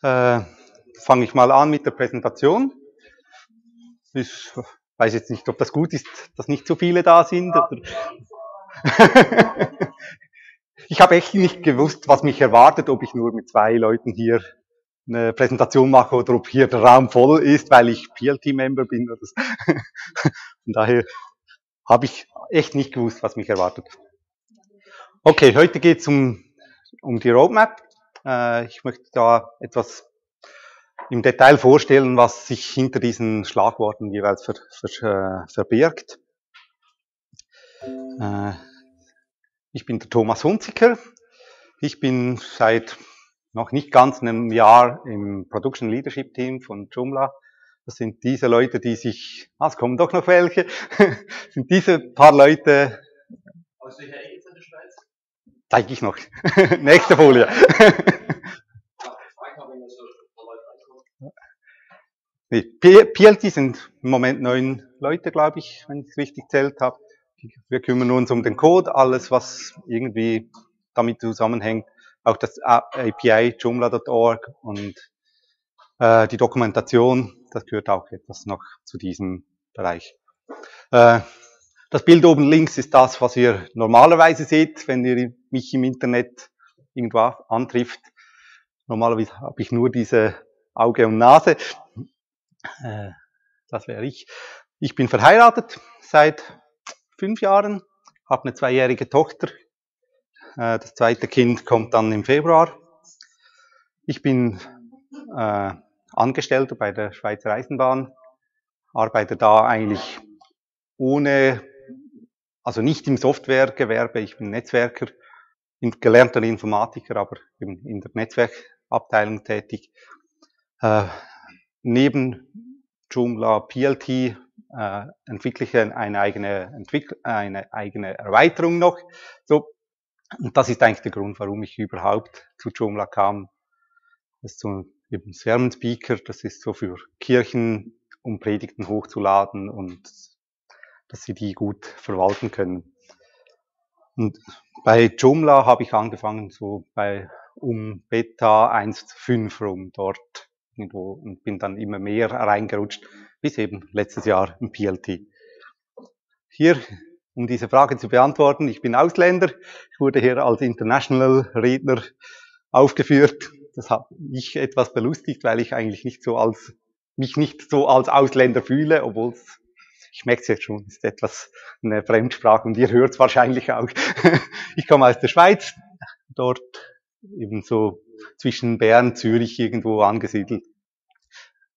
Fange ich mal an mit der Präsentation. Ich weiß jetzt nicht, ob das gut ist, dass nicht so viele da sind. Ich habe echt nicht gewusst, was mich erwartet, ob ich nur mit 2 Leuten hier eine Präsentation mache oder ob hier der Raum voll ist, weil ich PLT-Member bin. Von daher habe ich echt nicht gewusst, was mich erwartet. Okay, heute geht es um die Roadmap. Ich möchte da etwas im Detail vorstellen, was sich hinter diesen Schlagworten jeweils verbirgt. Ich bin der Thomas Hunziker. Ich bin seit noch nicht ganz einem Jahr im Production Leadership Team von Joomla. Das sind diese Leute, die sich, es kommen doch noch welche, sind diese paar Leute. Aus welcher Ecke von der Schweiz? Zeige ich noch. Nächste Folie. Nee, PLT sind im Moment 9 Leute, glaube ich, wenn ich es richtig zählt habe. Wir kümmern uns um den Code, alles, was irgendwie damit zusammenhängt. Auch das API, Joomla.org und die Dokumentation, das gehört auch etwas noch zu diesem Bereich. Das Bild oben links ist das, was ihr normalerweise seht, wenn ihr mich im Internet irgendwo antrifft. Normalerweise habe ich nur diese Auge und Nase. Das wäre ich. Ich bin verheiratet seit 5 Jahren, habe eine 2-jährige Tochter. Das zweite Kind kommt dann im Februar. Ich bin Angestellter bei der Schweizer Eisenbahn, arbeite da eigentlich ohne, also nicht im Softwaregewerbe. Ich bin Netzwerker, gelernter Informatiker, aber eben in der Netzwerkabteilung tätig. Neben Joomla PLT entwickle ich eine eigene Erweiterung noch. So, und das ist eigentlich der Grund, warum ich überhaupt zu Joomla kam. Das ist so eben Sermon Speaker, das ist so für Kirchen, um Predigten hochzuladen und dass sie die gut verwalten können. Und bei Joomla habe ich angefangen so bei Beta 1.5 rum dort. Irgendwo und bin dann immer mehr reingerutscht, bis eben letztes Jahr im PLT. Hier, um diese Frage zu beantworten, ich bin Ausländer, ich wurde hier als International Redner aufgeführt. Das hat mich etwas belustigt, weil ich eigentlich mich nicht so als Ausländer fühle, obwohl ich merke es jetzt schon, ist etwas eine Fremdsprache und ihr hört es wahrscheinlich auch. Ich komme aus der Schweiz, dort eben so zwischen Bern, Zürich irgendwo angesiedelt.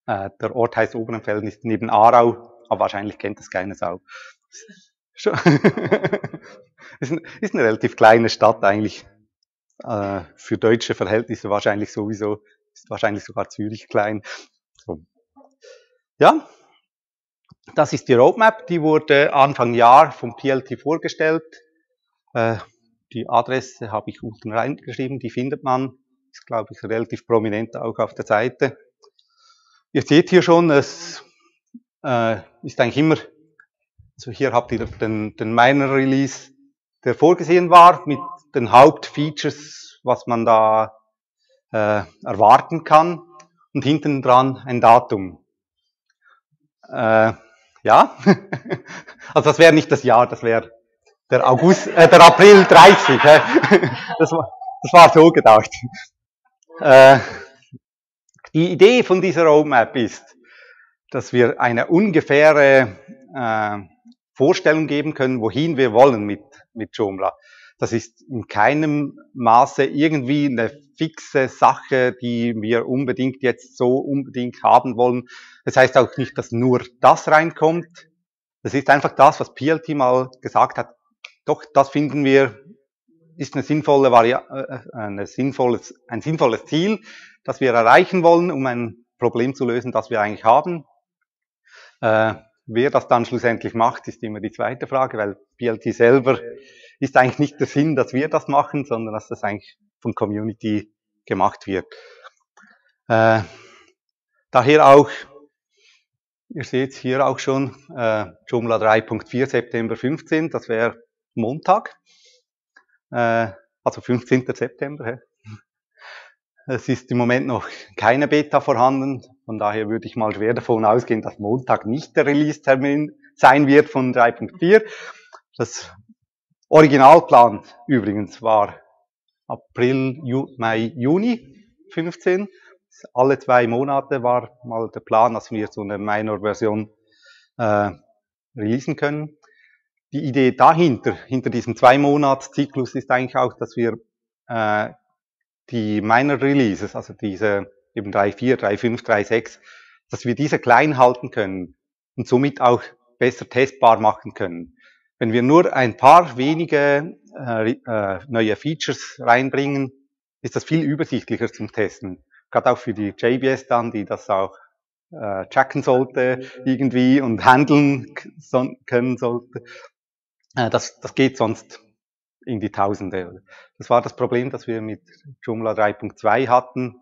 Der Ort heißt Oberenfelden, ist neben Aarau, aber wahrscheinlich kennt das keine Sau. Ist eine relativ kleine Stadt eigentlich, für deutsche Verhältnisse wahrscheinlich sowieso, ist wahrscheinlich sogar Zürich klein. So. Ja, das ist die Roadmap, die wurde Anfang Jahr vom PLT vorgestellt. Die Adresse habe ich unten reingeschrieben, die findet man. Ist, glaube ich, relativ prominent auch auf der Seite. Ihr seht hier schon, es ist eigentlich immer, also hier habt ihr den Minor Release, der vorgesehen war, mit den Hauptfeatures, was man da erwarten kann. Und hinten dran ein Datum. Ja, also das wäre nicht das Jahr, das wäre der April 30. Das war so gedacht. Die Idee von dieser Roadmap ist, dass wir eine ungefähre Vorstellung geben können, wohin wir wollen mit Joomla. Das ist in keinem Maße irgendwie eine fixe Sache, die wir unbedingt jetzt so unbedingt haben wollen. Das heißt auch nicht, dass nur das reinkommt. Das ist einfach das, was PLT mal gesagt hat. Doch, das finden wir, ist eine sinnvolle ein sinnvolles Ziel, das wir erreichen wollen, um ein Problem zu lösen, das wir eigentlich haben. Wer das dann schlussendlich macht, ist immer die zweite Frage, weil PLT selber ist eigentlich nicht der Sinn, dass wir das machen, sondern dass das eigentlich von Community gemacht wird. Daher auch, ihr seht es hier auch schon, Joomla 3.4 September 15, das wäre Montag. Also 15. September. Es ist im Moment noch keine Beta vorhanden. Von daher würde ich mal schwer davon ausgehen, dass Montag nicht der Release-Termin sein wird von 3.4. Das Originalplan übrigens war April, Mai, Juni 15. Alle 2 Monate war mal der Plan, dass wir so eine Minor-Version releasen können. Die Idee dahinter, hinter diesem 2-Monats-Zyklus ist eigentlich auch, dass wir die Minor-Releases, also diese eben 3.4, 3.5, 3.6, dass wir diese klein halten können und somit auch besser testbar machen können. Wenn wir nur ein paar wenige neue Features reinbringen, ist das viel übersichtlicher zum Testen. Gerade auch für die JBS dann, die das auch checken sollte irgendwie und handeln können sollte. Das geht sonst in die Tausende. Das war das Problem, das wir mit Joomla 3.2 hatten.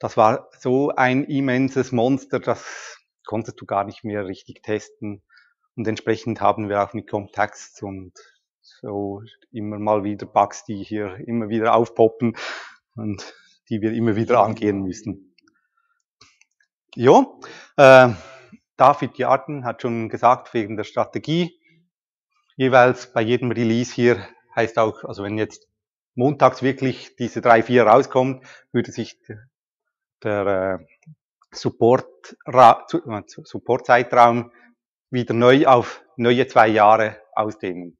Das war so ein immenses Monster, das konntest du gar nicht mehr richtig testen. Und entsprechend haben wir auch mit Contexts und so immer mal wieder Bugs, die hier immer wieder aufpoppen und die wir immer wieder angehen müssen. Jo, David Jarten hat schon gesagt, wegen der Strategie, jeweils bei jedem Release hier heißt auch, also wenn jetzt montags wirklich diese 3.4 rauskommt, würde sich der Support-Zeitraum wieder neu auf neue 2 Jahre ausdehnen.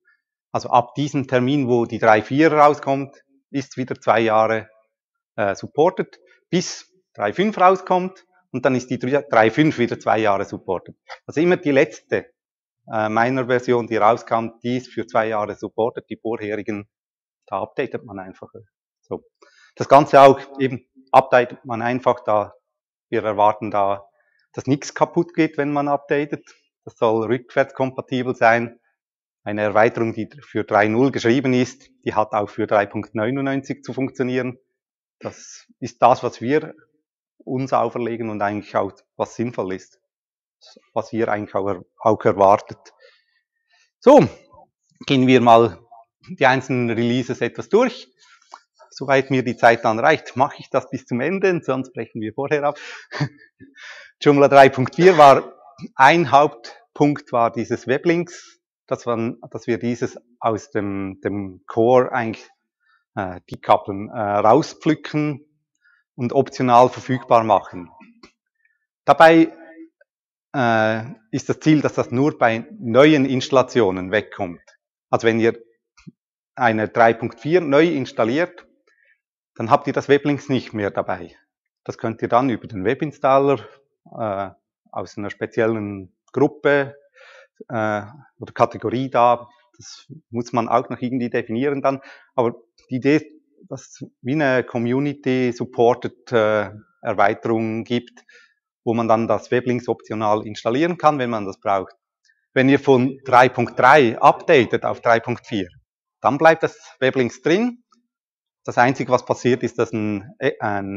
Also ab diesem Termin, wo die 3.4 rauskommt, ist wieder 2 Jahre supported, bis 3.5 rauskommt und dann ist die 3.5 wieder 2 Jahre supported. Also immer die letzte meiner Version, die rauskam, die ist für 2 Jahre supported, die vorherigen, da updatet man einfach. So. Das Ganze auch eben updatet man einfach, da wir erwarten da, dass nichts kaputt geht, wenn man updatet. Das soll rückwärtskompatibel sein. Eine Erweiterung, die für 3.0 geschrieben ist, die hat auch für 3.99 zu funktionieren. Das ist das, was wir uns auferlegen und eigentlich auch was sinnvoll ist, was ihr eigentlich auch erwartet. So, gehen wir mal die einzelnen Releases etwas durch. Soweit mir die Zeit dann reicht, mache ich das bis zum Ende, sonst brechen wir vorher ab. Joomla 3.4 war ein Hauptpunkt, war dieses Weblinks, dass wir dieses aus dem Core eigentlich decouplen, rauspflücken und optional verfügbar machen. Dabei ist das Ziel, dass das nur bei neuen Installationen wegkommt. Also wenn ihr eine 3.4 neu installiert, dann habt ihr das Weblinks nicht mehr dabei. Das könnt ihr dann über den Webinstaller aus einer speziellen Gruppe oder Kategorie da. Das muss man auch noch irgendwie definieren dann. Aber die Idee, dass es wie eine Community-supported Erweiterung gibt, wo man dann das Weblinks optional installieren kann, wenn man das braucht. Wenn ihr von 3.3 updatet auf 3.4, dann bleibt das Weblinks drin. Das Einzige, was passiert, ist, dass ein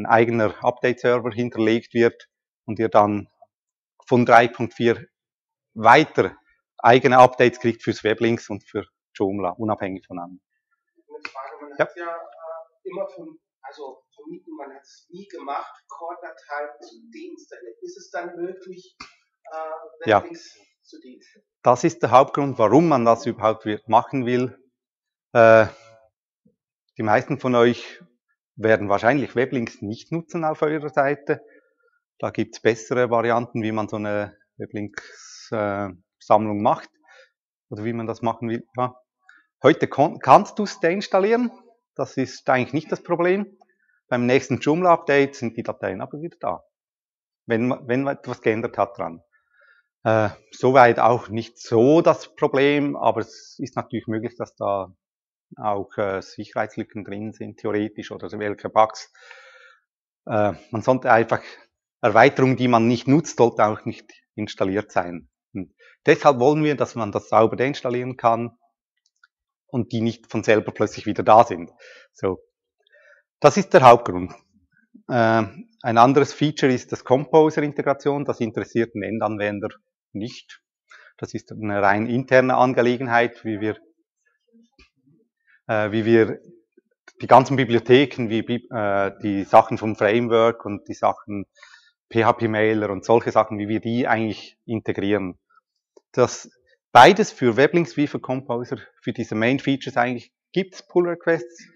eigener Update-Server hinterlegt wird und ihr dann von 3.4 weiter eigene Updates kriegt fürs Weblinks und für Joomla, unabhängig voneinander. Eine Frage, man hat ja immer vermieden, man hat es nie gemacht, Core-Dateien zu deinstallieren. Ist es dann möglich, Weblinks zu deinstallieren? Das ist der Hauptgrund, warum man das überhaupt machen will. Die meisten von euch werden wahrscheinlich Weblinks nicht nutzen auf eurer Seite. Da gibt es bessere Varianten, wie man so eine Weblinks Sammlung macht oder wie man das machen will. Ja. Heute kannst du es deinstallieren, das ist eigentlich nicht das Problem. Beim nächsten Joomla-Update sind die Dateien aber wieder da, wenn etwas geändert hat dran. Soweit auch nicht so das Problem, aber es ist natürlich möglich, dass da auch Sicherheitslücken drin sind, theoretisch, oder welche Bugs. Man sollte einfach Erweiterungen, die man nicht nutzt, sollte auch nicht installiert sein. Und deshalb wollen wir, dass man das sauber deinstallieren kann und die nicht von selber plötzlich wieder da sind. So, das ist der Hauptgrund. Ein anderes Feature ist das Composer-Integration. Das interessiert den Endanwender nicht. Das ist eine rein interne Angelegenheit, wie wir die ganzen Bibliotheken, wie die Sachen vom Framework und die Sachen PHP-Mailer und solche Sachen, wie wir die eigentlich integrieren. Das beides für Weblinks wie für Composer, für diese Main-Features eigentlich gibt es Pull-Requests.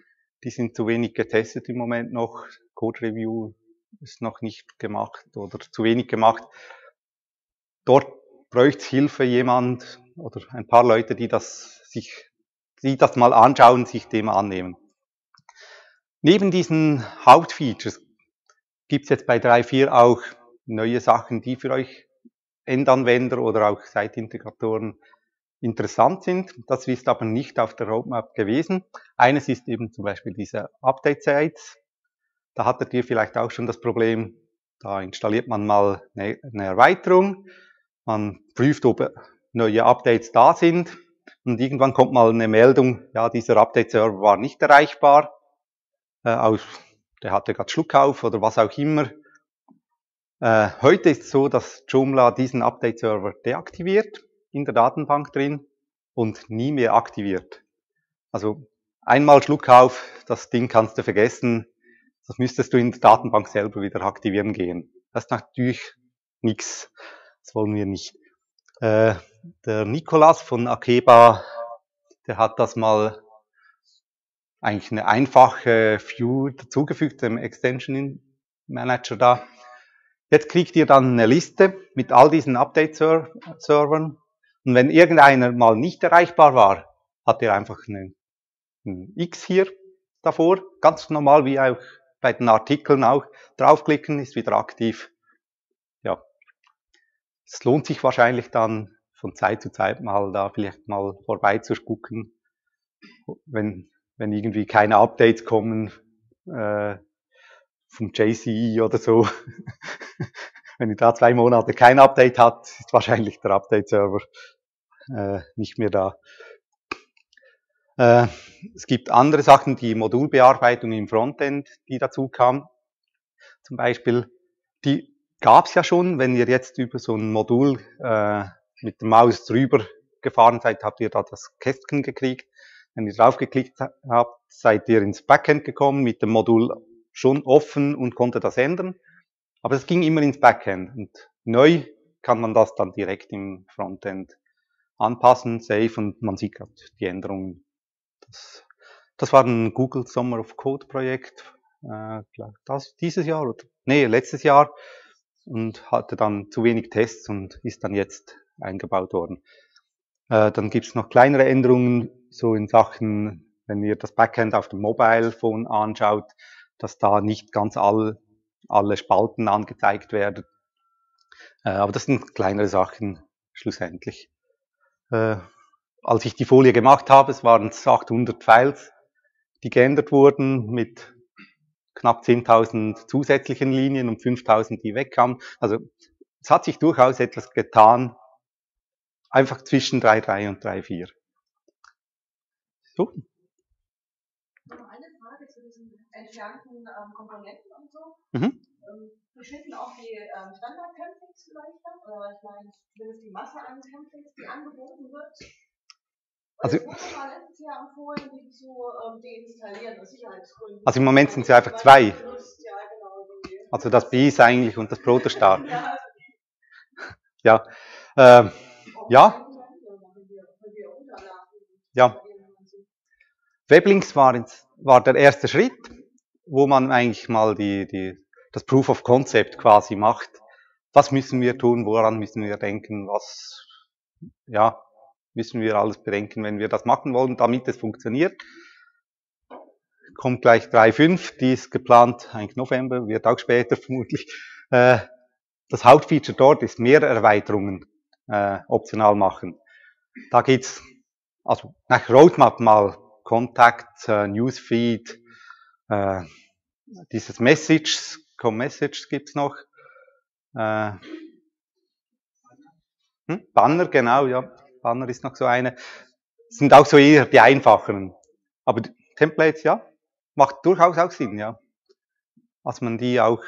Die sind zu wenig getestet im Moment noch. Code-Review ist noch nicht gemacht oder zu wenig gemacht. Dort bräuchte es Hilfe, jemand oder ein paar Leute, die das die das mal anschauen, sich dem annehmen. Neben diesen Hauptfeatures gibt es jetzt bei 3.4 auch neue Sachen, die für euch Endanwender oder auch Site-Integratoren interessant sind. Das ist aber nicht auf der Roadmap gewesen. Eines ist eben zum Beispiel diese Update-Sites. Da hattet ihr vielleicht auch schon das Problem, da installiert man mal eine Erweiterung, man prüft, ob neue Updates da sind und irgendwann kommt mal eine Meldung, ja, dieser Update-Server war nicht erreichbar, der hatte gerade Schluck auf oder was auch immer. Heute ist es so, dass Joomla diesen Update-Server deaktiviert, in der Datenbank drin und nie mehr aktiviert. Also einmal Schluck auf, das Ding kannst du vergessen, das müsstest du in der Datenbank selber wieder aktivieren gehen. Das ist natürlich nichts, das wollen wir nicht. Der Nikolas von Akeba, der hat das mal eigentlich eine einfache View dazugefügt, dem Extension Manager da. Jetzt kriegt ihr dann eine Liste mit all diesen Update-Servern und wenn irgendeiner mal nicht erreichbar war, hat ihr einfach ein X hier davor, ganz normal wie auch bei den Artikeln auch, draufklicken, ist wieder aktiv. Ja, es lohnt sich wahrscheinlich dann von Zeit zu Zeit mal da vielleicht mal vorbeizugucken, wenn irgendwie keine Updates kommen vom JCE oder so. Wenn ihr da 2 Monate kein Update habt, ist wahrscheinlich der Update-Server nicht mehr da. Es gibt andere Sachen, die Modulbearbeitung im Frontend, die dazu kam. Zum Beispiel, die gab es ja schon, wenn ihr jetzt über so ein Modul mit der Maus drüber gefahren seid, habt ihr da das Kästchen gekriegt. Wenn ihr drauf geklickt habt, seid ihr ins Backend gekommen, mit dem Modul schon offen und konnte das ändern. Aber es ging immer ins Backend und neu kann man das dann direkt im Frontend anpassen, save und man sieht gerade die Änderungen. Das war ein Google Summer of Code Projekt, dieses Jahr oder nee, letztes Jahr und hatte dann zu wenig Tests und ist dann jetzt eingebaut worden. Dann gibt es noch kleinere Änderungen, so in Sachen, wenn ihr das Backend auf dem Mobile Phone anschaut, dass da nicht ganz alle Spalten angezeigt werden. Aber das sind kleinere Sachen schlussendlich. Als ich die Folie gemacht habe, es waren 800 Files, die geändert wurden mit knapp 10.000 zusätzlichen Linien und 5.000, die wegkamen. Also es hat sich durchaus etwas getan, einfach zwischen 3.3 und 3.4. So. Entfernten Komponenten und so. Beschissen auch die Standard-Templates vielleicht dann? Oder ich meine, zumindest die Masse an Templates, die angeboten wird. Und also, das war letztes Jahr empfohlen, die zu deinstallieren, aus Sicherheitsgründen. Also im Moment sind sie einfach 2. Ja, genau, also das BIS eigentlich und das Protostar. Ja. Ja. Ja. Weblinks war der erste Schritt, wo man eigentlich mal das Proof of Concept quasi macht. Was müssen wir tun? Woran müssen wir denken? Was, ja, müssen wir alles bedenken, wenn wir das machen wollen, damit es funktioniert? Kommt gleich 3.5, die ist geplant, eigentlich November, wird auch später vermutlich. Das Hauptfeature dort ist mehr Erweiterungen optional machen. Da geht's, also nach Roadmap mal, Kontakt, Newsfeed, dieses Messages, Com-Messages gibt's noch. Banner, genau, ja. Banner ist noch so eine. Das sind auch so eher die einfacheren. Aber Templates, ja, macht durchaus auch Sinn, ja. Dass man die auch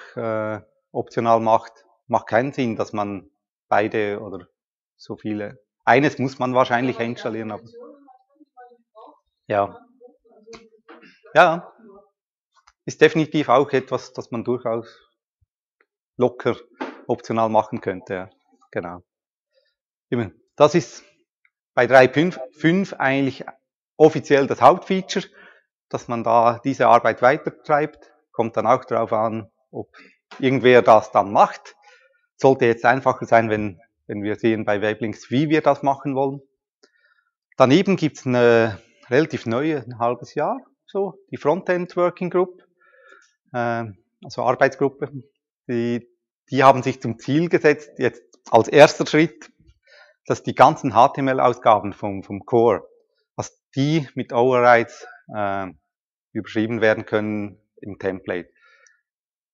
optional macht, macht keinen Sinn, dass man beide oder so viele. Eines muss man wahrscheinlich installieren, aber. Ja. Ja. ist definitiv auch etwas, das man durchaus locker optional machen könnte. Ja. Genau. Das ist bei 3.5 eigentlich offiziell das Hauptfeature, dass man da diese Arbeit weitertreibt. Kommt dann auch darauf an, ob irgendwer das dann macht. Sollte jetzt einfacher sein, wenn wir sehen bei Weblinks, wie wir das machen wollen. Daneben gibt es eine relativ neue, ein halbes Jahr, so, die Frontend Working Group, also Arbeitsgruppe. Die haben sich zum Ziel gesetzt, jetzt als erster Schritt, dass die ganzen HTML-Ausgaben vom Core, dass die mit Overrides überschrieben werden können im Template.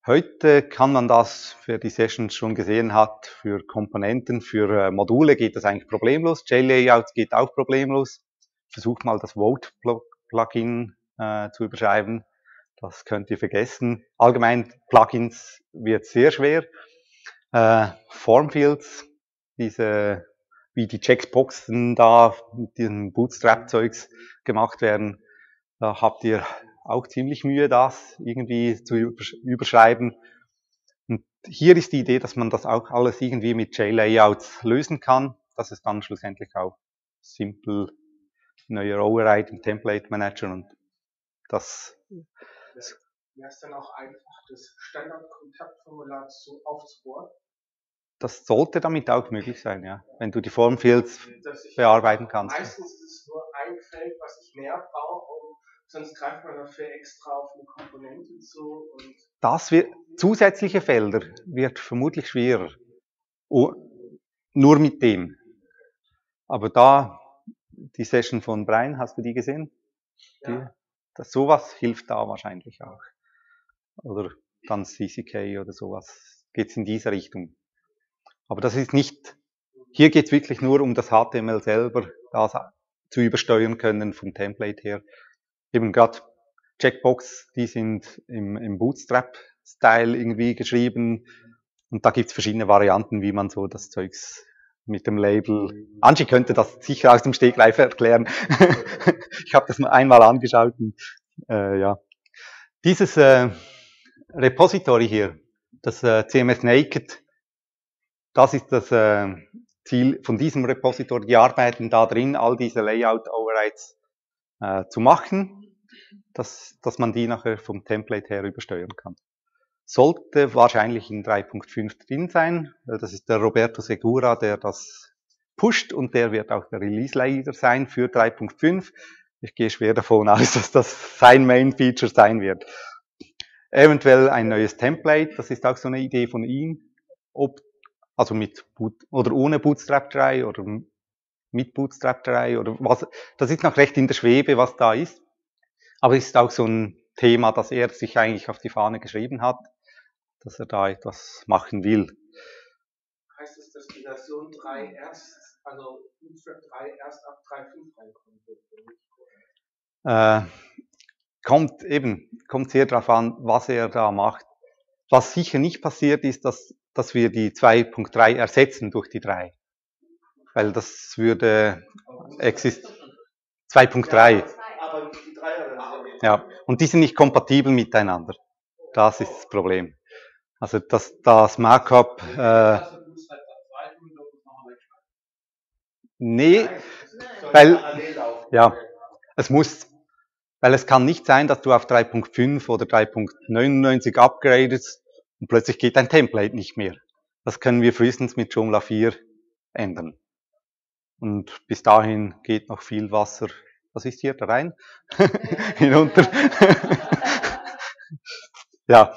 Heute kann man das, wer die Sessions schon gesehen hat, für Komponenten, für Module geht das eigentlich problemlos. JLayouts geht auch problemlos. Versucht mal das Vote-Plugin zu überschreiben. Das könnt ihr vergessen. Allgemein Plugins wird sehr schwer. Formfields, diese, wie die Checkboxen da mit diesem Bootstrap-Zeugs gemacht werden, da habt ihr auch ziemlich Mühe, das irgendwie zu überschreiben. Und hier ist die Idee, dass man das auch alles irgendwie mit JLayouts lösen kann, dass es dann schlussendlich auch simpel neuer Override im Template Manager und das. Wäre es dann auch einfach, das Standard-Kontaktformular so aufzubauen? Das sollte damit auch möglich sein, ja, wenn du die Formfields bearbeiten kannst. Meistens ist es nur ein Feld, was ich mehr brauche, sonst greift man dafür extra auf eine Komponente zu. Und das wird, zusätzliche Felder wird vermutlich schwerer. Nur mit dem. Aber da, die Session von Brian, hast du die gesehen? Ja. Das, sowas hilft da wahrscheinlich auch. Oder dann CCK oder sowas. Geht's in diese Richtung. Aber das ist nicht, hier geht's wirklich nur um das HTML selber, das zu übersteuern können vom Template her. Eben gerade Checkbox, die sind im Bootstrap-Style irgendwie geschrieben. Und da gibt's verschiedene Varianten, wie man so das Zeugs mit dem Label. Angie könnte das sicher aus dem Stegreif erklären. Ich habe das mal einmal angeschaut. Und, ja. Dieses Repository hier, das CMS Naked, das ist das Ziel von diesem Repository. Die arbeiten da drin, all diese Layout-Overrides zu machen, dass man die nachher vom Template her übersteuern kann. Sollte wahrscheinlich in 3.5 drin sein, weil das ist der Roberto Segura, der das pusht und der wird auch der Release-Leader sein für 3.5. Ich gehe schwer davon aus, dass das sein Main-Feature sein wird. Eventuell ein neues Template, das ist auch so eine Idee von ihm, ob also mit oder ohne Bootstrap 3 oder mit Bootstrap 3 oder was, das ist noch recht in der Schwebe, was da ist. Aber es ist auch so ein Thema, das er sich eigentlich auf die Fahne geschrieben hat, dass er da etwas machen will. Heißt es, dass die Version 3 erst, also Bootstrap 3 erst ab 3.5 reinkommt? Kommt sehr darauf an, was er da macht. Was sicher nicht passiert ist, dass wir die 2.3 ersetzen durch die 3. Weil das würde existieren. 2.3. Aber die 3er. Ja, und die sind nicht kompatibel miteinander. Das ist das Problem. Also das Markup. Nee, weil. Ja, es muss. Weil es kann nicht sein, dass du auf 3.5 oder 3.99 upgradest und plötzlich geht dein Template nicht mehr. Das können wir frühestens mit Joomla 4 ändern. Und bis dahin geht noch viel Wasser, was ist hier, da rein, hinunter. Ja.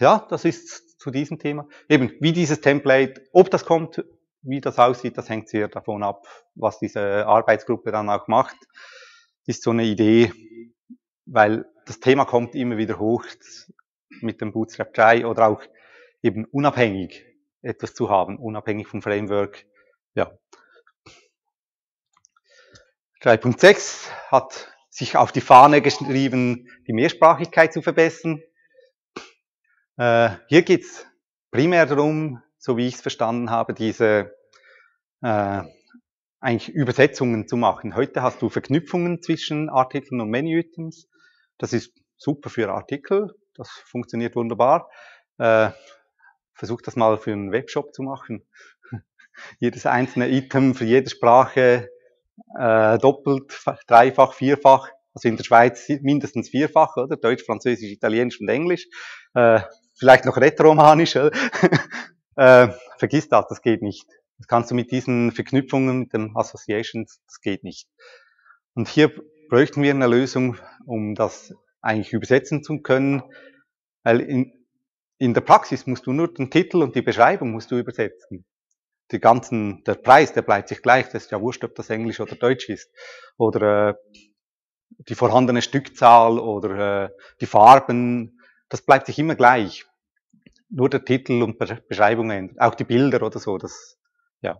Ja, das ist zu diesem Thema. Eben, wie dieses Template, ob das kommt, wie das aussieht, das hängt sehr davon ab, was diese Arbeitsgruppe dann auch macht. Ist so eine Idee, weil das Thema kommt immer wieder hoch mit dem Bootstrap 3 oder auch eben unabhängig etwas zu haben, unabhängig vom Framework. Ja. 3.6 hat sich auf die Fahne geschrieben, die Mehrsprachigkeit zu verbessern. Hier geht's primär darum, so wie ich es verstanden habe, diese eigentlich Übersetzungen zu machen. Heute hast du Verknüpfungen zwischen Artikeln und Menu-Items. Das ist super für Artikel, das funktioniert wunderbar. Versucht das mal für einen Webshop zu machen. Jedes einzelne Item für jede Sprache doppelt, dreifach, vierfach. Also in der Schweiz mindestens vierfach, oder? Deutsch, Französisch, Italienisch und Englisch. Vielleicht noch Rätoromanisch. Vergiss das geht nicht. Das kannst du mit diesen Verknüpfungen, mit den Associations, das geht nicht. Und hier bräuchten wir eine Lösung, um das eigentlich übersetzen zu können, weil in der Praxis musst du nur den Titel und die Beschreibung musst du übersetzen. Der Preis, der bleibt sich gleich, das ist ja wurscht, ob das Englisch oder Deutsch ist. Oder die vorhandene Stückzahl oder die Farben, das bleibt sich immer gleich. Nur der Titel und Beschreibung ändert, auch die Bilder oder so. Das, ja.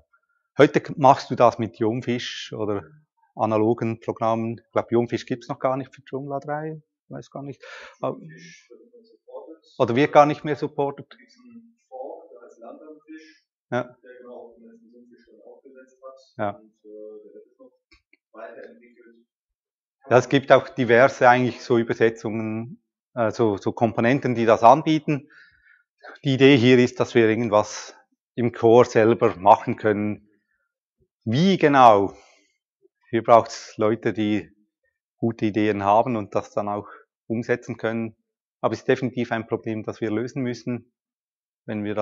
Heute machst du das mit Joomfish oder analogen Programmen. Ich glaube, Joomfish gibt es noch gar nicht für Joomla 3, ich weiß gar nicht. Oder wird gar nicht mehr supported. Ja. Ja. Ja, es gibt auch diverse eigentlich so Übersetzungen, so Komponenten, die das anbieten. Die Idee hier ist, dass wir irgendwas im Core selber machen können. Wie genau? Hier braucht es Leute, die gute Ideen haben und das dann auch umsetzen können. Aber es ist definitiv ein Problem, das wir lösen müssen, wenn wir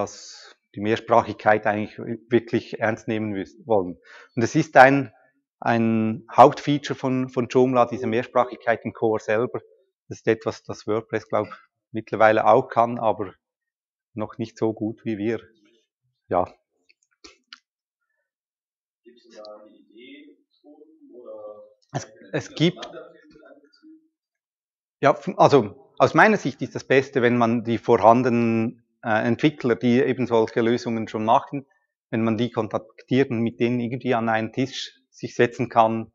die Mehrsprachigkeit eigentlich wirklich ernst nehmen wollen. Und es ist ein Hauptfeature von Joomla, diese Mehrsprachigkeit im Core selber. Das ist etwas, das WordPress, glaube ich, mittlerweile auch kann, aber noch nicht so gut wie wir. Ja. Gibt es da eine Idee schon? Oder es gibt. Ja, also aus meiner Sicht ist das Beste, wenn man die vorhandenen Entwickler, die eben solche Lösungen schon machen, wenn man die kontaktiert und mit denen irgendwie an einen Tisch sich setzen kann,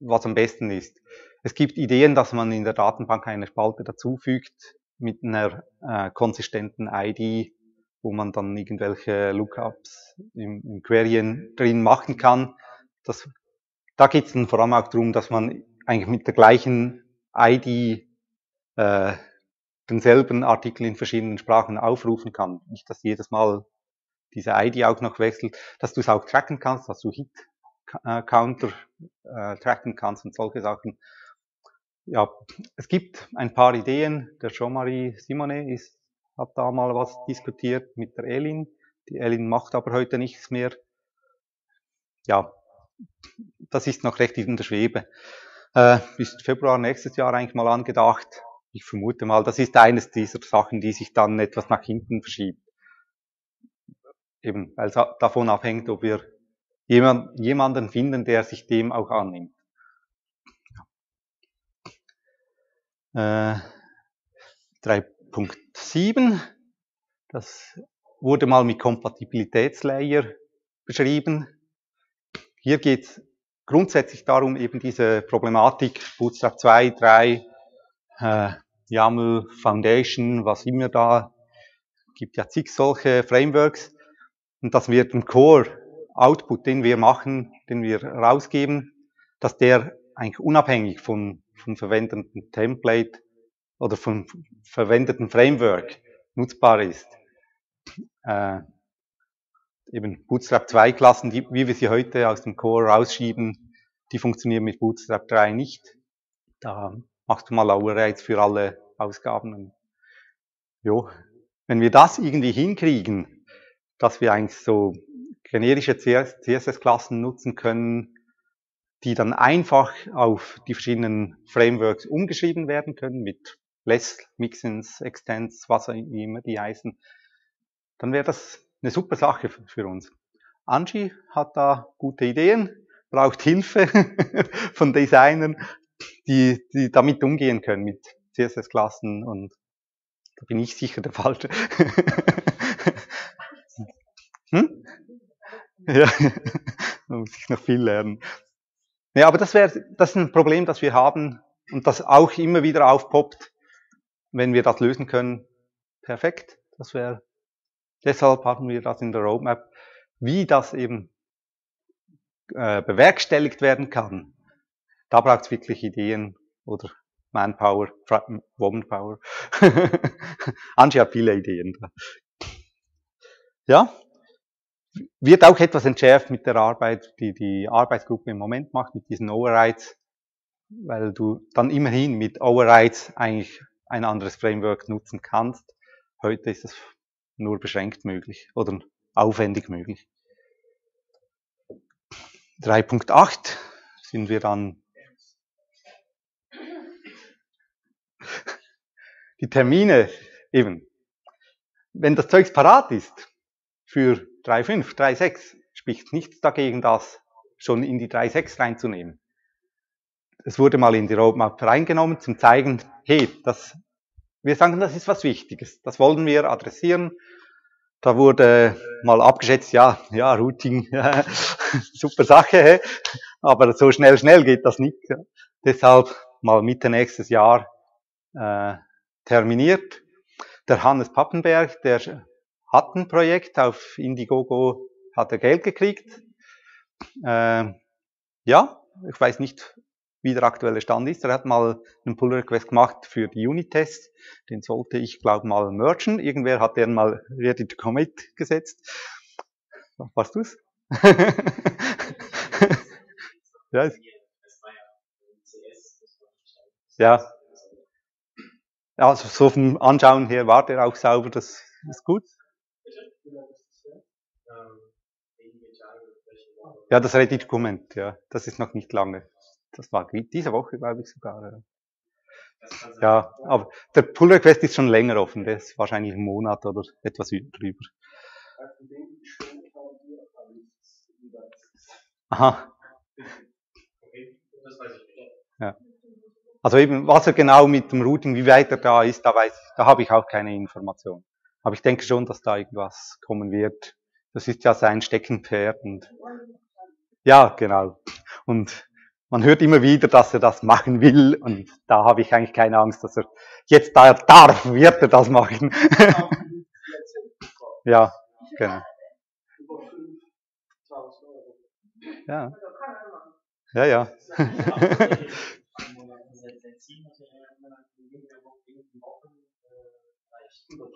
was am besten ist. Es gibt Ideen, dass man in der Datenbank eine Spalte dazufügt mit einer konsistenten ID, wo man dann irgendwelche Lookups in Querien drin machen kann. Da geht es dann vor allem auch darum, dass man eigentlich mit der gleichen ID denselben Artikel in verschiedenen Sprachen aufrufen kann. Nicht, dass jedes Mal diese ID auch noch wechselt, dass du es auch tracken kannst, dass du Hit-Counter tracken kannst und solche Sachen. Ja, es gibt ein paar Ideen. Der Jean-Marie Simonet hat da mal was diskutiert mit der Elin. Die Elin macht aber heute nichts mehr. Ja, das ist noch recht in der Schwebe. Bis Februar nächstes Jahr eigentlich mal angedacht. Ich vermute mal, das ist eines dieser Sachen, die sich dann etwas nach hinten verschiebt. Eben, weil es davon abhängt, ob wir jemanden finden, der sich dem auch annimmt. Ja. 3.7, das wurde mal mit Kompatibilitätslayer beschrieben. Hier geht es grundsätzlich darum, eben diese Problematik Bootstrap 2, 3, YAML, Foundation, was immer da, gibt ja zig solche Frameworks. Und dass wir den Core-Output, den wir machen, den wir rausgeben, dass der eigentlich unabhängig vom verwendeten Template oder vom verwendeten Framework nutzbar ist. Eben Bootstrap 2 Klassen, wie wir sie heute aus dem Core rausschieben, die funktionieren mit Bootstrap 3 nicht. Da machst du mal Overrides für alle Ausgaben. Jo. Wenn wir das irgendwie hinkriegen, dass wir eigentlich so generische CSS-Klassen nutzen können, die dann einfach auf die verschiedenen Frameworks umgeschrieben werden können, mit Less, Mixins, Extends, was auch immer die heißen, dann wäre das eine super Sache für uns. Angie hat da gute Ideen, braucht Hilfe von Designern, die damit umgehen können, mit CSS-Klassen, und da bin ich sicher der Falsche. Hm? Ja, da muss ich noch viel lernen. Ja, aber das ist ein Problem, das wir haben und das auch immer wieder aufpoppt. Wenn wir das lösen können, perfekt. Deshalb haben wir das in der Roadmap, wie das eben bewerkstelligt werden kann. Da braucht es wirklich Ideen oder Manpower, Womanpower. Angie hat viele Ideen. Ja, wird auch etwas entschärft mit der Arbeit, die die Arbeitsgruppe im Moment macht, mit diesen Overrides, weil du dann immerhin mit Overrides eigentlich ein anderes Framework nutzen kannst. Heute ist das nur beschränkt möglich oder aufwendig möglich. 3.8 sind wir dann. Die Termine eben. Wenn das Zeugs parat ist für 3.5, 3.6, spricht nichts dagegen, das schon in die 3.6 reinzunehmen. Es wurde mal in die Roadmap reingenommen, zum zeigen, hey, das, wir sagen, das ist was Wichtiges, das wollen wir adressieren. Da wurde mal abgeschätzt, ja, Routing, super Sache, hey? Aber so schnell geht das nicht. Ja. Deshalb mal Mitte nächstes Jahr terminiert. Der Hannes Pappenberg, der hat ein Projekt auf Indiegogo, hat er Geld gekriegt. Ja, ich weiß nicht, wie der aktuelle Stand ist. Er hat mal einen Pull-Request gemacht für die Unit-Tests. Den sollte ich, glaube ich, mal mergen. Irgendwer hat den mal ready to commit gesetzt. Warst du's? Ja. Ja. Also so vom Anschauen her war der auch sauber, das ist gut. Ja, das Ready-Dokument, ja, das ist noch nicht lange. Das war diese Woche, glaube ich, sogar. Ja, aber der Pull-Request ist schon länger offen, der ist wahrscheinlich einen Monat oder etwas drüber. Aha. Ja. Also eben, was er genau mit dem Routing, wie weit er da ist, da habe ich auch keine Information. Aber ich denke schon, dass da irgendwas kommen wird. Das ist ja sein Steckenpferd. Und ja, genau. Und man hört immer wieder, dass er das machen will. Und da habe ich eigentlich keine Angst, dass er jetzt da darf, wird er das machen. Ja, genau. Ja. Ja, ja.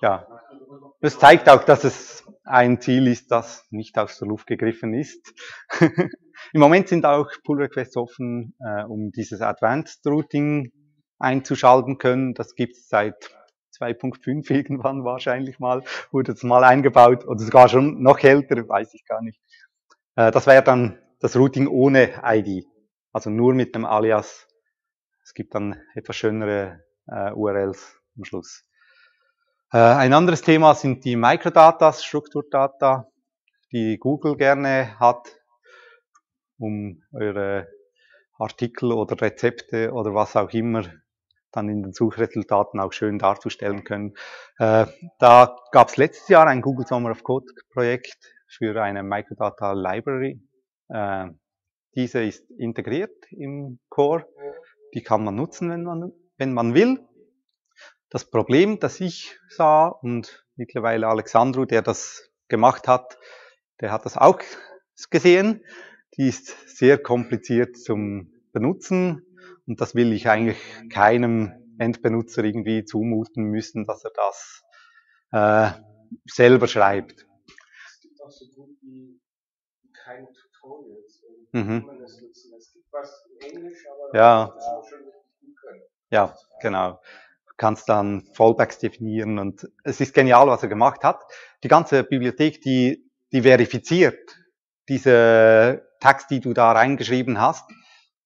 Ja, das zeigt auch, dass es ein Ziel ist, das nicht aus der Luft gegriffen ist. Im Moment sind auch Pull-Requests offen, um dieses Advanced Routing einzuschalten können. Das gibt es seit 2.5 irgendwann wahrscheinlich mal, wurde es mal eingebaut oder sogar schon noch älter, weiß ich gar nicht. Das wäre dann das Routing ohne ID, also nur mit dem Alias. Es gibt dann etwas schönere URLs am Schluss. Ein anderes Thema sind die Microdatas, Strukturdata, die Google gerne hat, um eure Artikel oder Rezepte oder was auch immer dann in den Suchresultaten auch schön darzustellen können. Da gab es letztes Jahr ein Google Summer of Code Projekt für eine Microdata Library. Diese ist integriert im Core. Die kann man nutzen, wenn man will. Das Problem, das ich sah, und mittlerweile Alexandru, der das gemacht hat, der hat das auch gesehen. Die ist sehr kompliziert zum Benutzen. Und das will ich eigentlich keinem Endbenutzer irgendwie zumuten müssen, dass er das selber schreibt. Es gibt auch so gut wie keine Tutorials. Mhm. Es gibt was in Englisch, aber ja. Das muss man schon richtig gut können. Ja, genau. Du kannst dann Fallbacks definieren und es ist genial, was er gemacht hat. Die ganze Bibliothek, die verifiziert diese Tags, die du da reingeschrieben hast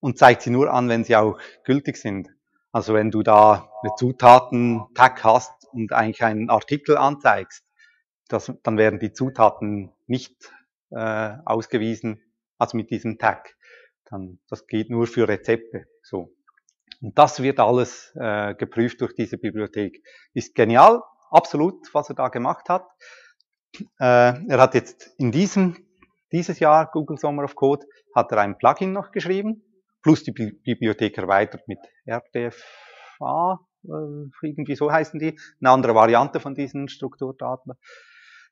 und zeigt sie nur an, wenn sie auch gültig sind. Also wenn du da eine Zutaten-Tag hast und eigentlich einen Artikel anzeigst, dann werden die Zutaten nicht ausgewiesen, also mit diesem Tag. Dann, das geht nur für Rezepte, so. Und das wird alles geprüft durch diese Bibliothek. Ist genial, absolut, was er da gemacht hat. Er hat jetzt in dieses Jahr, Google Summer of Code, hat er ein Plugin noch geschrieben, plus die Bibliothek erweitert mit RDFa, irgendwie so heißen die, eine andere Variante von diesen Strukturdaten.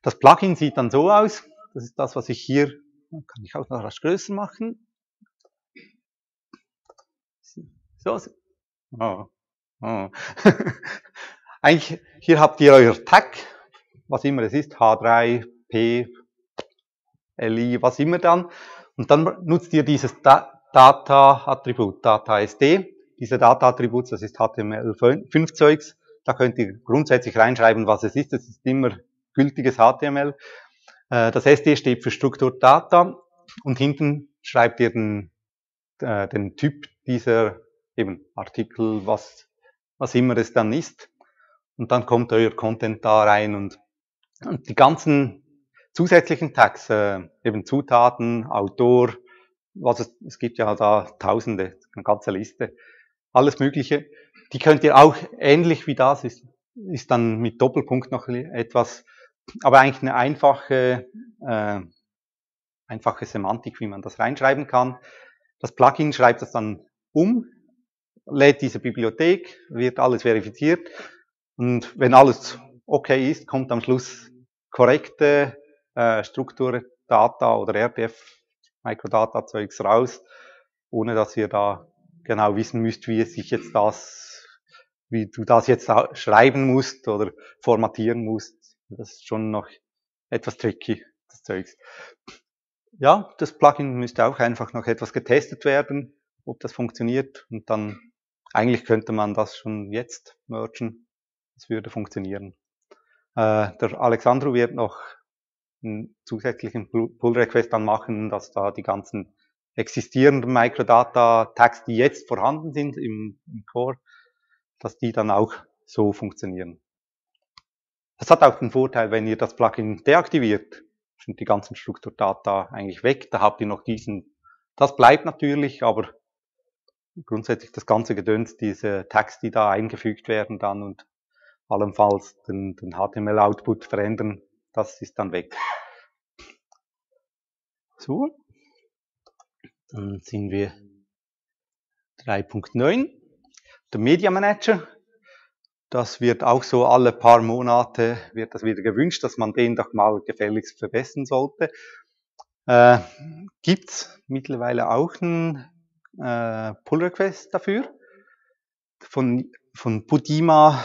Das Plugin sieht dann so aus, das ist das, was ich hier, kann ich auch noch etwas größer machen. So, oh, Oh. Eigentlich, hier habt ihr euer Tag, was immer es ist, H3, P, LI, was immer dann. Und dann nutzt ihr dieses Data-Attribut, Data-SD. Diese Data-Attribut, das ist HTML5-Zeugs. Da könnt ihr grundsätzlich reinschreiben, was es ist. Das ist immer gültiges HTML. Das SD steht für Struktur Data. Und hinten schreibt ihr den Typ dieser eben Artikel, was immer es dann ist. Und dann kommt euer Content da rein und die ganzen zusätzlichen Tags, eben Zutaten, Autor, es gibt ja da Tausende, eine ganze Liste, alles Mögliche. Die könnt ihr auch ähnlich wie das, ist dann mit Doppelpunkt noch etwas, aber eigentlich eine einfache Semantik, wie man das reinschreiben kann. Das Plugin schreibt das dann um, lädt diese Bibliothek, wird alles verifiziert und wenn alles okay ist, kommt am Schluss korrekte Strukturdata oder RDF Microdata Zeugs raus, ohne dass ihr da genau wissen müsst, wie du das jetzt schreiben musst oder formatieren musst. Das ist schon noch etwas tricky, das Zeugs. Ja, das Plugin müsste auch einfach noch etwas getestet werden, ob das funktioniert. Und dann, eigentlich könnte man das schon jetzt mergen. Das würde funktionieren. Der Alexandru wird noch einen zusätzlichen Pull-Request dann machen, dass da die ganzen existierenden Microdata-Tags, die jetzt vorhanden sind im Core, dass die dann auch so funktionieren. Das hat auch den Vorteil, wenn ihr das Plugin deaktiviert, sind die ganzen Strukturdata eigentlich weg. Da habt ihr noch diesen, das bleibt natürlich, aber grundsätzlich das ganze Gedöns, diese Tags, die da eingefügt werden dann und allenfalls den HTML-Output verändern, das ist dann weg. So, dann sind wir 3.9. Der Media Manager, das wird auch so alle paar Monate wird das wieder gewünscht, dass man den doch mal gefälligst verbessern sollte. Gibt's mittlerweile auch einen Pull-Request dafür von Budima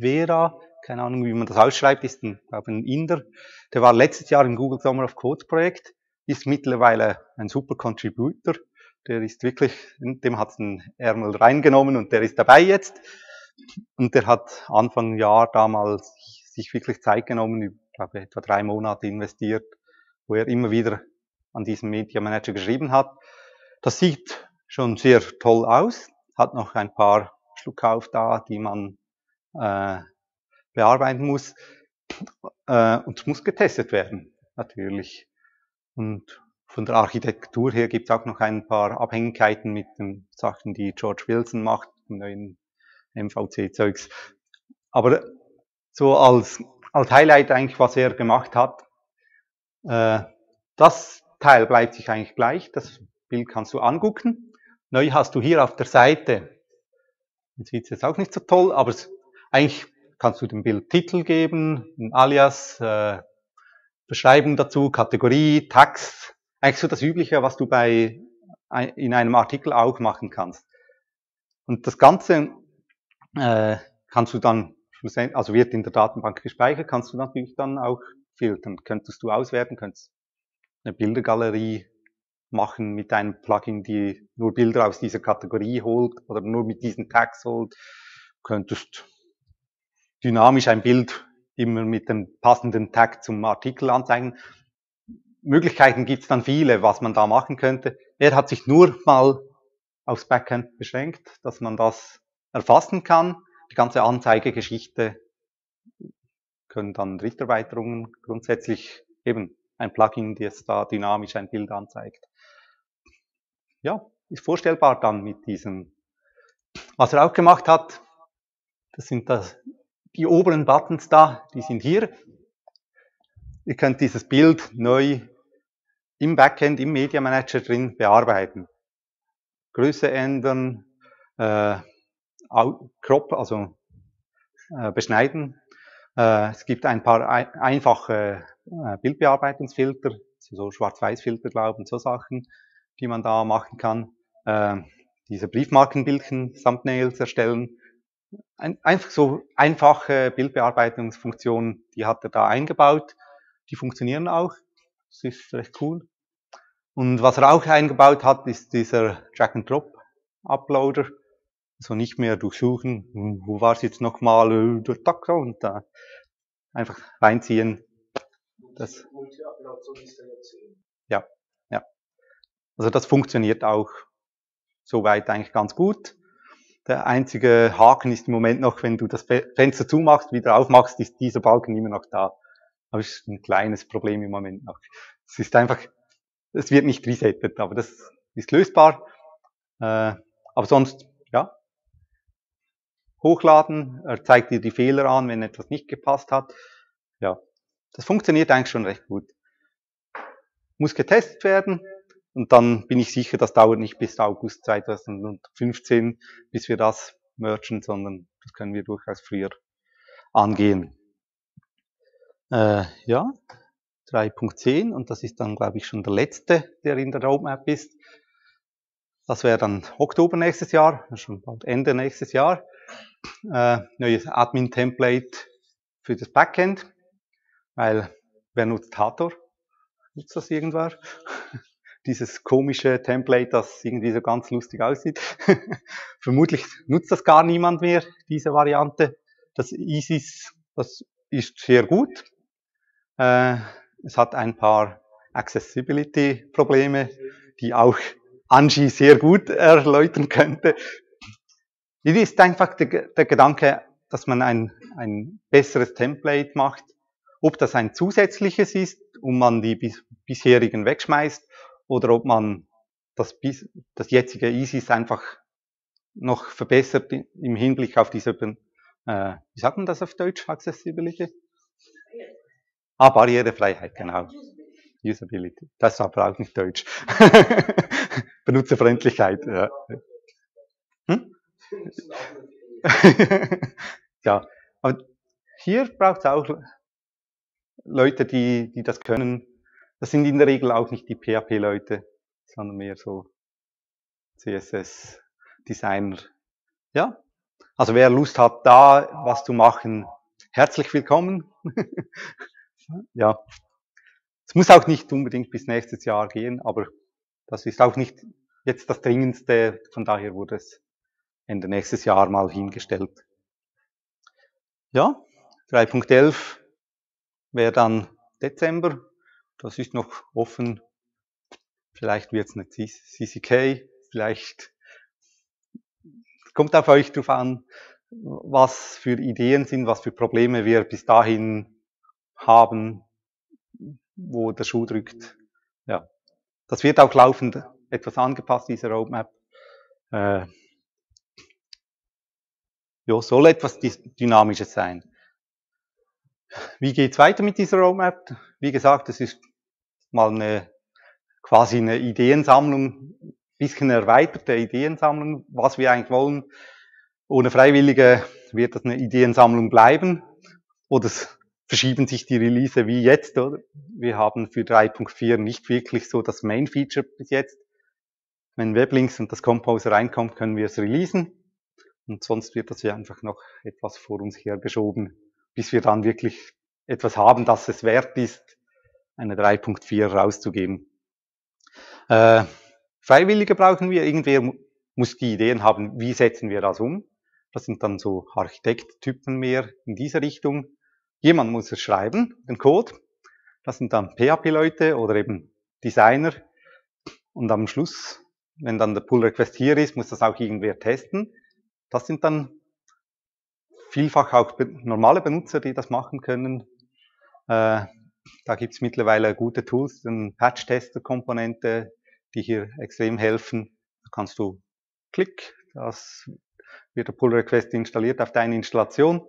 Vera, keine Ahnung, wie man das ausschreibt, ist ein Inder. Der war letztes Jahr im Google Summer of Code Projekt, ist mittlerweile ein super Contributor. Der ist wirklich, dem hat's einen Ärmel reingenommen und der ist dabei jetzt. Und der hat Anfang Jahr damals sich wirklich Zeit genommen, ich glaube etwa 3 Monate investiert, wo er immer wieder an diesem Media Manager geschrieben hat. Das sieht schon sehr toll aus, hat noch ein paar Schluckauf da, die man bearbeiten muss. Und es muss getestet werden, natürlich. Und von der Architektur her gibt es auch noch ein paar Abhängigkeiten mit den Sachen, die George Wilson macht, dem neuen MVC-Zeugs. Aber so als Highlight eigentlich, was er gemacht hat, das Teil bleibt sich eigentlich gleich. Das Bild kannst du angucken. Neu hast du hier auf der Seite, man sieht es jetzt auch nicht so toll, aber eigentlich kannst du dem Bild Titel geben, ein Alias, Beschreibung dazu, Kategorie, Text. Eigentlich so das Übliche, was du in einem Artikel auch machen kannst. Und das Ganze kannst du dann, also wird in der Datenbank gespeichert, kannst du natürlich dann auch filtern. Könntest du auswerten, könntest eine Bildergalerie machen mit einem Plugin, die nur Bilder aus dieser Kategorie holt oder nur mit diesen Tags holt. Könntest dynamisch ein Bild immer mit dem passenden Tag zum Artikel anzeigen. Möglichkeiten gibt's dann viele, was man da machen könnte. Er hat sich nur mal aufs Backend beschränkt, dass man das erfassen kann. Die ganze Anzeigegeschichte können dann Dritterweiterungen grundsätzlich eben ein Plugin, das da dynamisch ein Bild anzeigt. Ja, ist vorstellbar dann mit diesem. Was er auch gemacht hat, das sind die oberen Buttons da, die sind hier. Ihr könnt dieses Bild neu im Backend, im Media Manager drin bearbeiten. Größe ändern, crop, also beschneiden. Es gibt ein paar einfache Bildbearbeitungsfilter, so Schwarz-Weiß-Filter, glaube ich, und so Sachen, die man da machen kann. diese Briefmarkenbildchen, Thumbnails erstellen. Einfach so einfache Bildbearbeitungsfunktionen, die hat er da eingebaut. Die funktionieren auch. Das ist recht cool. Und was er auch eingebaut hat, ist dieser Drag-and-Drop-Uploader. So nicht mehr durchsuchen, wo war es jetzt nochmal, und da einfach reinziehen. Das, ja, ja. Also das funktioniert auch soweit eigentlich ganz gut. Der einzige Haken ist im Moment noch, wenn du das Fenster zumachst, wieder aufmachst, ist dieser Balken immer noch da. Aber es ist ein kleines Problem im Moment noch. Es ist einfach, es wird nicht resettet, aber das ist lösbar. Aber sonst, ja. Hochladen, er zeigt dir die Fehler an, wenn etwas nicht gepasst hat. Ja, das funktioniert eigentlich schon recht gut. Muss getestet werden. Und dann bin ich sicher, das dauert nicht bis August 2015, bis wir das mergen, sondern das können wir durchaus früher angehen. Ja, 3.10, und das ist dann, glaube ich, schon der letzte, der in der Roadmap ist. Das wäre dann Oktober nächstes Jahr, schon bald Ende nächstes Jahr. Neues Admin-Template für das Backend, weil wer nutzt Hathor? Nutzt das irgendwer? Dieses komische Template, das irgendwie so ganz lustig aussieht. Vermutlich nutzt das gar niemand mehr, diese Variante. Das ISIS, das ist sehr gut. Es hat ein paar Accessibility-Probleme, die auch Angie sehr gut erläutern könnte. Es ist einfach der Gedanke, dass man ein besseres Template macht. Ob das ein zusätzliches ist und man die bisherigen wegschmeißt, oder ob man das jetzige ISIS einfach noch verbessert im Hinblick auf diese, wie sagt man das auf Deutsch, Accessibility? Ah, Barrierefreiheit, genau. Usability. Das ist aber auch nicht Deutsch. Benutzerfreundlichkeit. Ja. Hm? Ja, aber hier braucht es auch Leute, die das können. Das sind in der Regel auch nicht die PHP-Leute, sondern mehr so CSS-Designer. Ja, also wer Lust hat, da was zu machen, herzlich willkommen. Ja, es muss auch nicht unbedingt bis nächstes Jahr gehen, aber das ist auch nicht jetzt das Dringendste. Von daher wurde es Ende nächstes Jahr mal hingestellt. Ja, 3.11 wäre dann Dezember. Das ist noch offen. Vielleicht wird es eine CCK, vielleicht kommt auf euch drauf an, was für Ideen sind, was für Probleme wir bis dahin haben, wo der Schuh drückt. Ja, das wird auch laufend etwas angepasst, diese Roadmap. Ja, soll etwas Dynamisches sein. Wie geht's weiter mit dieser Roadmap? Wie gesagt, es ist mal quasi eine Ideensammlung, ein bisschen erweiterte Ideensammlung, was wir eigentlich wollen. Ohne Freiwillige wird das eine Ideensammlung bleiben. Oder es verschieben sich die Release wie jetzt, oder? Wir haben für 3.4 nicht wirklich so das Main-Feature bis jetzt. Wenn Weblinks und das Composer reinkommt, können wir es releasen. Und sonst wird das ja einfach noch etwas vor uns hergeschoben, bis wir dann wirklich etwas haben, das es wert ist, eine 3.4 rauszugeben. Freiwillige brauchen wir. Irgendwer muss die Ideen haben, wie setzen wir das um. Das sind dann so Architekttypen mehr in diese Richtung. Jemand muss es schreiben, den Code. Das sind dann PHP-Leute oder eben Designer. Und am Schluss, wenn dann der Pull-Request hier ist, muss das auch irgendwer testen. Das sind dann vielfach auch normale Benutzer, die das machen können. Da gibt es mittlerweile gute Tools, eine Patch-Tester-Komponente, die hier extrem helfen. Da kannst du klick, das wird der Pull-Request installiert auf deine Installation.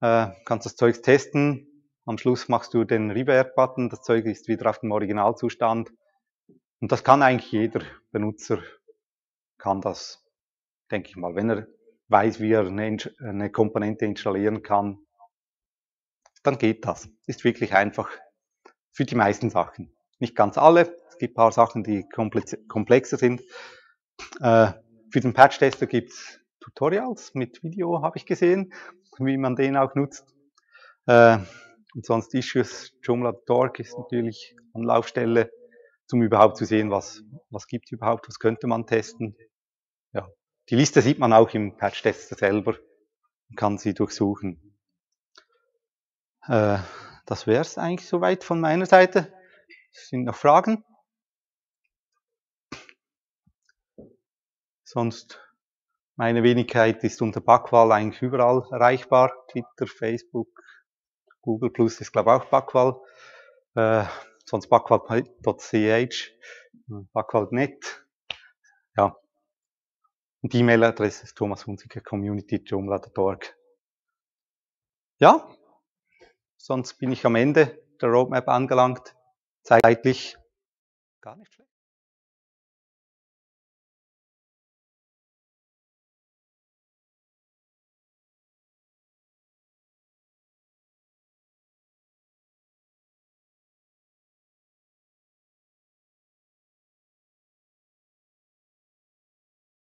Kannst das Zeug testen. Am Schluss machst du den Revert-Button, das Zeug ist wieder auf dem Originalzustand. Und das kann eigentlich jeder Benutzer, kann das, denke ich mal, wenn er weiß, wie er eine Komponente installieren kann, dann geht das. Ist wirklich einfach für die meisten Sachen. Nicht ganz alle, es gibt ein paar Sachen, die komplexer sind. Für Für den Patch-Tester gibt es Tutorials mit Video, habe ich gesehen, wie man den auch nutzt. Und sonst Issues, Joomla.org ist natürlich Anlaufstelle, um überhaupt zu sehen, was gibt es überhaupt, was könnte man testen. Ja, die Liste sieht man auch im Patch-Tester selber, man kann sie durchsuchen. Das wäre es eigentlich soweit von meiner Seite. Sind noch Fragen? Sonst, meine Wenigkeit ist unter Backwahl eigentlich überall erreichbar. Twitter, Facebook, Google Plus ist, glaube ich, auch Backwahl. Sonst backwahl.ch, backwahl.net. Ja. Und die E-Mail-Adresse ist thomashunziker@community.joomla.org. Ja, sonst bin ich am Ende der Roadmap angelangt. Zeitlich gar nicht schlecht.